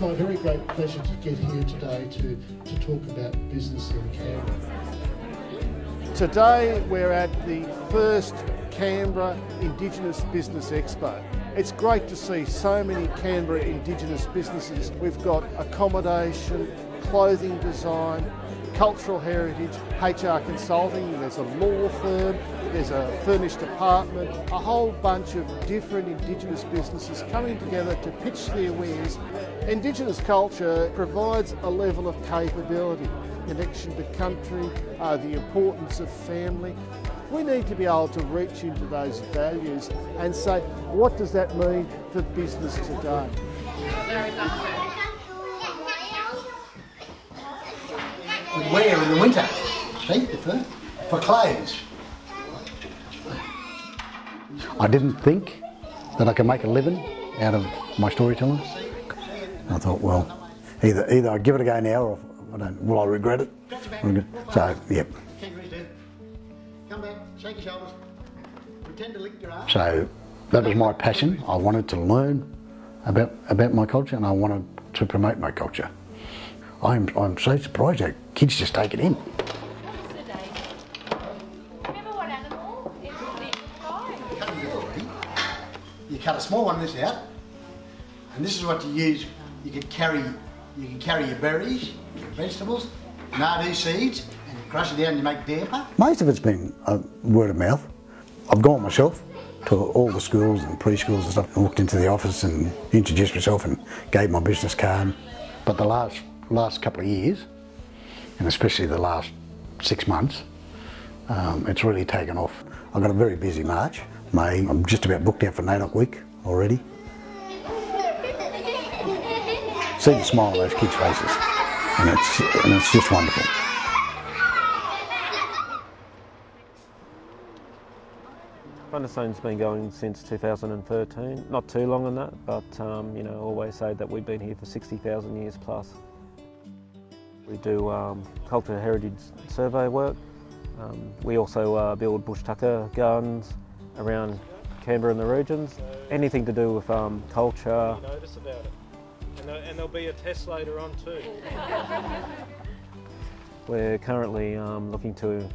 it's my very great pleasure to get here today to talk about business in Canberra. Today we're at the first Canberra Indigenous Business Expo. It's great to see so many Canberra Indigenous businesses. We've got accommodation, clothing design, cultural heritage, HR consulting, there's a law firm, there's a furnished apartment, a whole bunch of different Indigenous businesses coming together to pitch their wares. Indigenous culture provides a level of capability, connection to country, the importance of family. We need to be able to reach into those values and say, what does that mean for business today? We wear in the winter, see, for clothes. I didn't think that I could make a living out of my storytelling. I thought, well, either I give it a go now, or I don't. Will I regret it? So, yep. Come back, shake your shoulders. Pretend to lick your arm. So that was my passion. I wanted to learn about my culture, and I wanted to promote my culture. I'm so surprised how kids just take it in. What is the day? Remember what animal is it? You cut a small one this out, and this is what you use. You can carry your berries, your vegetables, nardoo seeds, and you crush it down and you make damper. Most of it's been word of mouth. I've gone myself to all the schools and preschools and stuff, and walked into the office and introduced myself and gave my business card. But the last couple of years, and especially the last 6 months, it's really taken off. I've got a very busy March, May. I'm just about booked out for NAIDOC week already. See the smile on those kids' faces, and it's just wonderful. Thunderstone's been going since 2013, not too long on that, but you know, always say that we've been here for 60,000 years plus. We do cultural heritage survey work. We also build bush tucker gardens around Canberra and the regions. Anything to do with culture. Notice about it, and there'll be a test later on too. We're currently looking to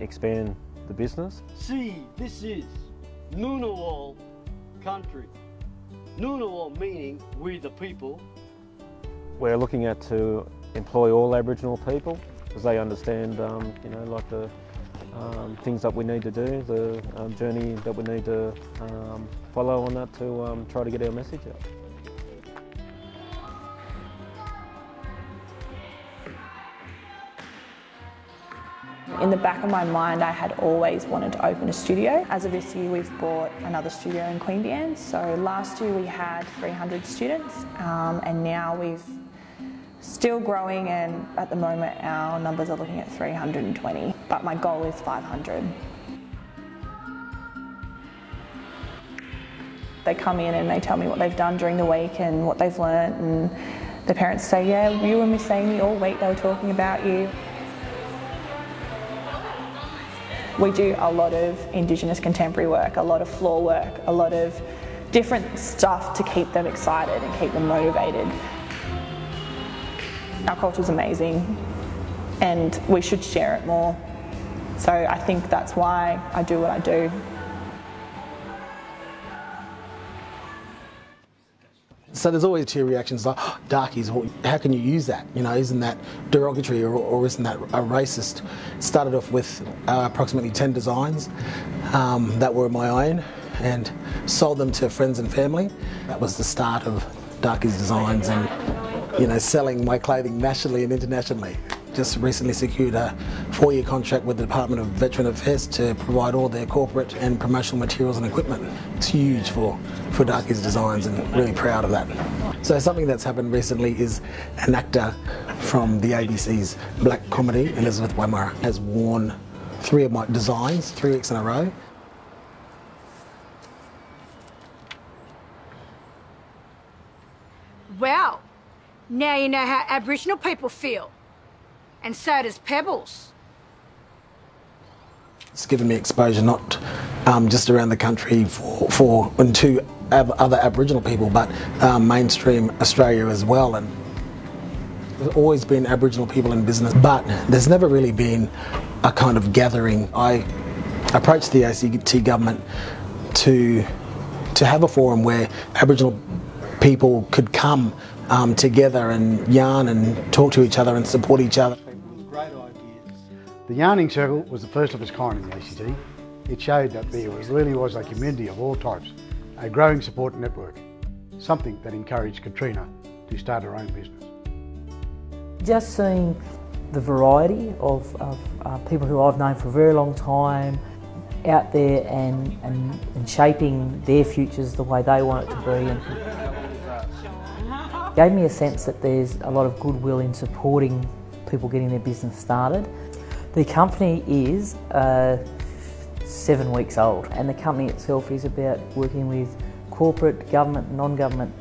expand the business. See, this is Ngunnawal country. Ngunnawal meaning we the people. We're looking at to employ all Aboriginal people because they understand, you know, like the things that we need to do, the journey that we need to follow on that to try to get our message out. In the back of my mind, I had always wanted to open a studio. As of this year, we've bought another studio in Queanbeyan. So last year we had 300 students, and now we've still growing, and at the moment our numbers are looking at 320, but my goal is 500. They come in and they tell me what they've done during the week and what they've learnt, and the parents say, yeah, you and Miss Amy all week, they were talking about you. We do a lot of Indigenous contemporary work, a lot of floor work, a lot of different stuff to keep them excited and keep them motivated. Our culture's amazing and we should share it more. So I think that's why I do what I do. So there's always two reactions like, oh, Darkies, well, how can you use that? You know, isn't that derogatory or isn't that a racist? Started off with approximately 10 designs that were my own and sold them to friends and family. That was the start of Darkies Designs and, you know, selling my clothing nationally and internationally. Just recently secured a 4-year contract with the Department of Veteran Affairs to provide all their corporate and promotional materials and equipment. It's huge for Darkies Designs and really proud of that. So something that's happened recently is an actor from the ABC's Black Comedy, Elizabeth Waimura, has worn 3 of my designs 3 weeks in a row. Well, now you know how Aboriginal people feel. And so does Pebbles. It's given me exposure not just around the country and to other Aboriginal people, but mainstream Australia as well. And there's always been Aboriginal people in business, but there's never really been a kind of gathering. I approached the ACT government to have a forum where Aboriginal people could come together and yarn and talk to each other and support each other. The Yarning Circle was the first of its kind in the ACT. It showed that there really was a community of all types, a growing support network, something that encouraged Katrina to start her own business. Just seeing the variety of people who I've known for a very long time out there and shaping their futures the way they want it to be, and gave me a sense that there's a lot of goodwill in supporting people getting their business started. The company is 7 weeks old, and the company itself is about working with corporate, government, non-government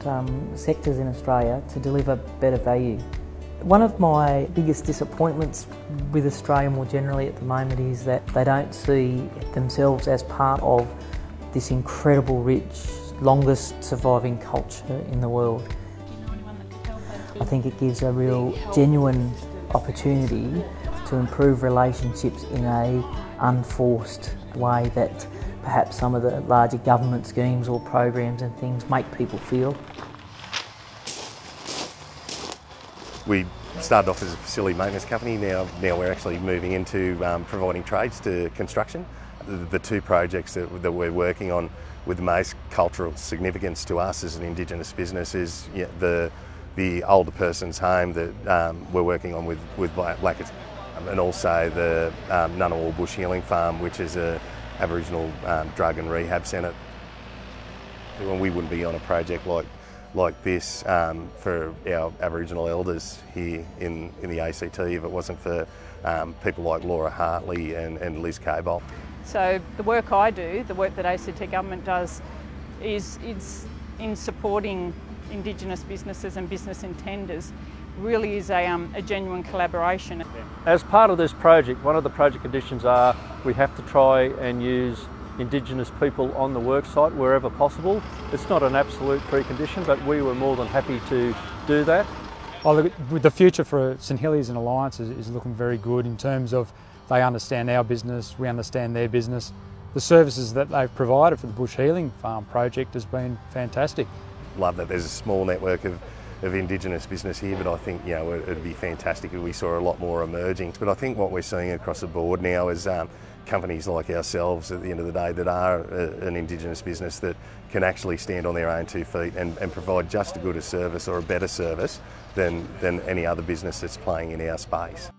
sectors in Australia to deliver better value. One of my biggest disappointments with Australia more generally at the moment is that they don't see themselves as part of this incredible, rich, longest surviving culture in the world. I think it gives a real genuine opportunity to improve relationships in an unforced way that perhaps some of the larger government schemes or programs and things make people feel. We started off as a facility maintenance company. Now we're actually moving into providing trades to construction. The two projects that we're working on with the most cultural significance to us as an Indigenous business is the older person's home that we're working on with Black and also the Ngunnawal Bush Healing Farm, which is an Aboriginal drug and rehab centre. We wouldn't be on a project like this for our Aboriginal elders here in the ACT if it wasn't for people like Laura Hartley and Liz Cabell. So the work I do, the work that ACT government does, is in supporting Indigenous businesses and business intenders. Really is a genuine collaboration. As part of this project, one of the project conditions are we have to try and use Indigenous people on the worksite wherever possible. It's not an absolute precondition, but we were more than happy to do that. Well, look, the future for St Hilliers and Alliance is looking very good in terms of they understand our business, we understand their business. The services that they've provided for the Bush Healing Farm project has been fantastic. Love that there's a small network of Indigenous business here, but I think, you know, it'd be fantastic if we saw a lot more emerging. But I think what we're seeing across the board now is companies like ourselves at the end of the day that are an Indigenous business that can actually stand on their own two feet and provide just as good a service or a better service than any other business that's playing in our space.